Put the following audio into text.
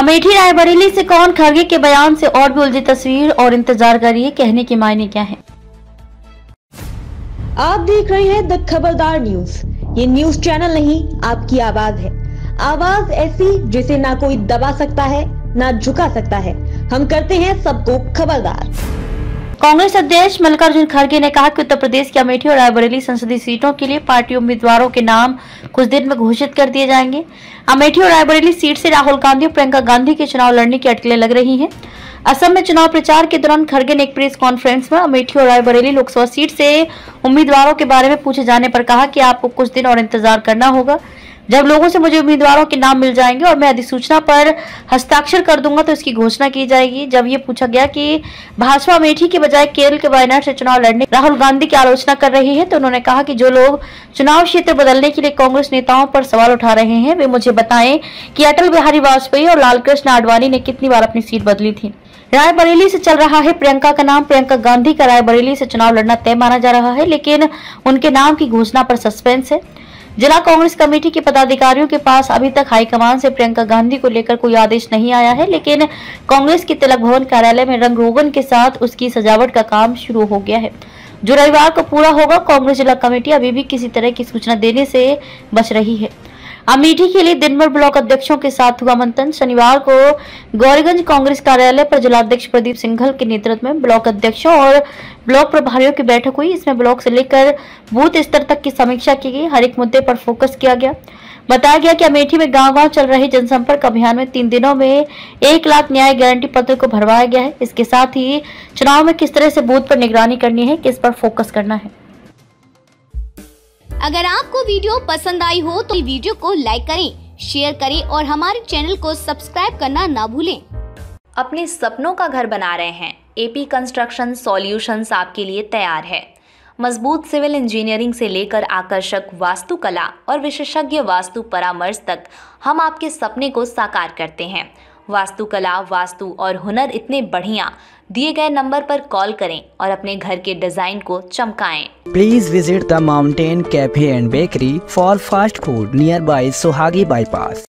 अमेठी रायबरेली से कौन खरगे के बयान से और भी उलझी तस्वीर, और इंतजार करिए कहने के मायने क्या हैं। आप देख रहे हैं द खबरदार न्यूज। ये न्यूज चैनल नहीं, आपकी आवाज है। आवाज ऐसी जिसे ना कोई दबा सकता है ना झुका सकता है। हम करते हैं सबको खबरदार। कांग्रेस अध्यक्ष मल्लिकार्जुन खरगे ने कहा कि उत्तर प्रदेश के अमेठी और रायबरेली संसदीय सीटों के लिए पार्टी उम्मीदवारों के नाम कुछ दिन में घोषित कर दिए जाएंगे। अमेठी और रायबरेली सीट से राहुल गांधी और प्रियंका गांधी के चुनाव लड़ने की अटकलें लग रही हैं। असम में चुनाव प्रचार के दौरान खरगे ने एक प्रेस कॉन्फ्रेंस में अमेठी और रायबरेली लोकसभा सीट से उम्मीदवारों के बारे में पूछे जाने पर कहा कि आपको कुछ दिन और इंतजार करना होगा। जब लोगों से मुझे उम्मीदवारों के नाम मिल जाएंगे और मैं अधिसूचना पर हस्ताक्षर कर दूंगा तो इसकी घोषणा की जाएगी। जब ये पूछा गया कि भाजपा अमेठी के बजाय केरल के वायनाड से चुनाव लड़ने राहुल गांधी की आलोचना कर रही है तो उन्होंने कहा कि जो लोग चुनाव क्षेत्र बदलने के लिए कांग्रेस नेताओं पर सवाल उठा रहे हैं वे मुझे बताएं कि अटल बिहारी वाजपेयी और लालकृष्ण आडवाणी ने कितनी बार अपनी सीट बदली थी। रायबरेली से चल रहा है प्रियंका का नाम। प्रियंका गांधी का रायबरेली से चुनाव लड़ना तय माना जा रहा है, लेकिन उनके नाम की घोषणा पर सस्पेंस है। जिला कांग्रेस कमेटी के पदाधिकारियों के पास अभी तक हाईकमान से प्रियंका गांधी को लेकर कोई आदेश नहीं आया है, लेकिन कांग्रेस के तिलक भवन कार्यालय में रंग रोगन के साथ उसकी सजावट का काम शुरू हो गया है, जो रविवार को पूरा होगा। कांग्रेस जिला कमेटी अभी भी किसी तरह की सूचना देने से बच रही है। अमेठी के लिए दिनभर ब्लॉक अध्यक्षों के साथ हुआ मंथन। शनिवार को गौरीगंज कांग्रेस कार्यालय पर जिलाध्यक्ष प्रदीप सिंघल के नेतृत्व में ब्लॉक अध्यक्षों और ब्लॉक प्रभारियों की बैठक हुई। इसमें ब्लॉक से लेकर बूथ स्तर तक की समीक्षा की गई। हर एक मुद्दे पर फोकस किया गया। बताया गया कि अमेठी में गांव-गांव चल रहे जनसंपर्क अभियान में 3 दिनों में 1 लाख न्याय गारंटी पत्र को भरवाया गया है। इसके साथ ही चुनाव में किस तरह से बूथ पर निगरानी करनी है, किस पर फोकस करना है। अगर आपको वीडियो पसंद आई हो तो वीडियो को लाइक करें, शेयर करें और हमारे चैनल को सब्सक्राइब करना ना भूलें। अपने सपनों का घर बना रहे हैं? एपी कंस्ट्रक्शन सॉल्यूशंस आपके लिए तैयार है। मजबूत सिविल इंजीनियरिंग से लेकर आकर्षक वास्तुकला और विशेषज्ञ वास्तु परामर्श तक हम आपके सपने को साकार करते हैं। वास्तुकला, वास्तु और हुनर इतने बढ़िया। दिए गए नंबर पर कॉल करें और अपने घर के डिजाइन को चमकाएं। Please visit the Mountain Cafe and bakery for fast food nearby Suhagi bypass.